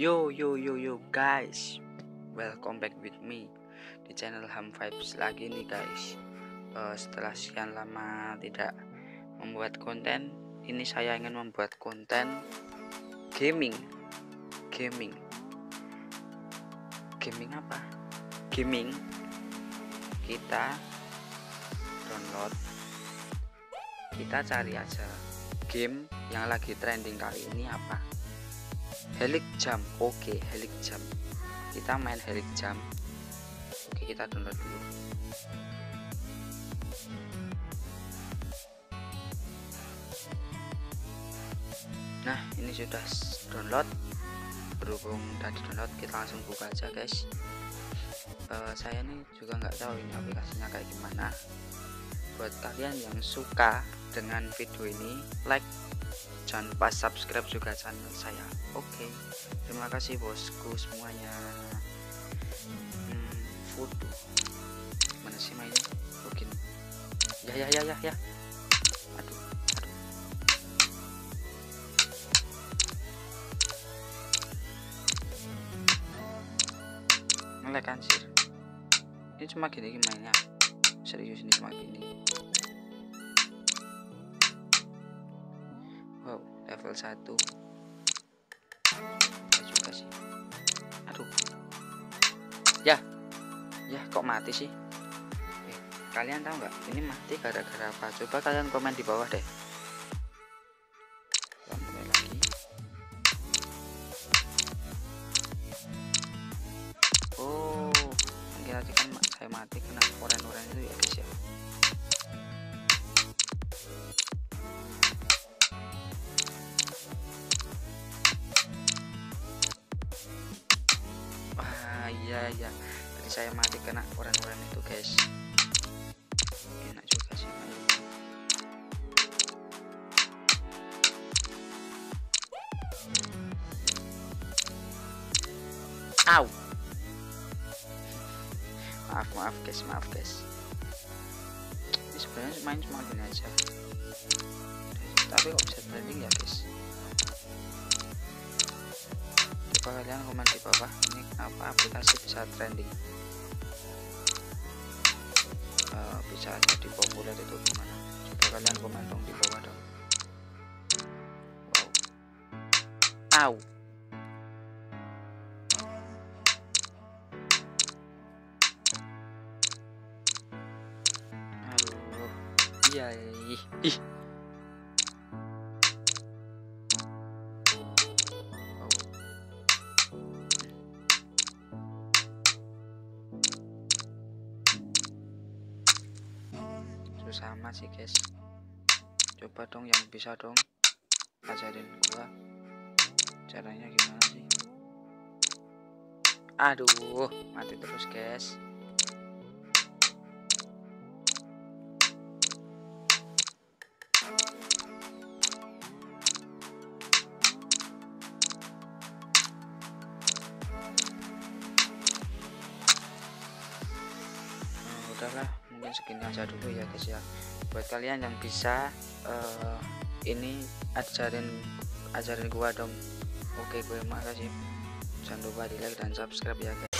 Yo guys, welcome back with me di channel Ham Vibes lagi nih guys. Setelah sekian lama tidak membuat konten, ini saya ingin membuat konten gaming apa? Gaming. Kita download, kita cari aja game yang lagi trending kali ini apa? Helix Jump. Oke, Helix Jump. Kita main Helix Jump. Oke, kita download dulu. Nah, ini sudah download. Berhubung tadi download, kita langsung buka aja guys. Saya ini juga nggak tahu ini aplikasinya kayak gimana. Buat kalian yang suka dengan video ini, like, jangan lupa subscribe juga channel saya. Oke, terima kasih bosku semuanya. Foto mana sih mainnya? Mungkin ya. Aduh. Ngelag anjir. Ini cuma gini mainnya. Serius ini cuma gini. Wow, level 1 juga sih. Aduh. Ya kok mati sih? Kalian tahu nggak ini mati gara-gara apa? Coba kalian komen di bawah deh. Kita mulai lagi. Oh, kira kan saya mati kena oren-oren itu ya guys ya. Iya, tadi saya mati kena koran-koran itu guys. Enak juga sih. Au. Maaf guys. Ini sebenarnya main cuma gini aja. Tapi kok bisa trending ya guys? Kalian komen di bawah ini kenapa aplikasi bisa trending, bisa jadi populer itu gimana? Coba kalian komen dong di bawah dong. Wow. Au. Iya. Sama sih guys, coba dong yang bisa dong ajarin gua caranya gimana sih. Aduh, mati terus guys. Udahlah, segini aja dulu ya guys ya. Buat kalian yang bisa ini ajarin gua dong. Oke, gue makasih. Jangan lupa di like dan subscribe ya guys.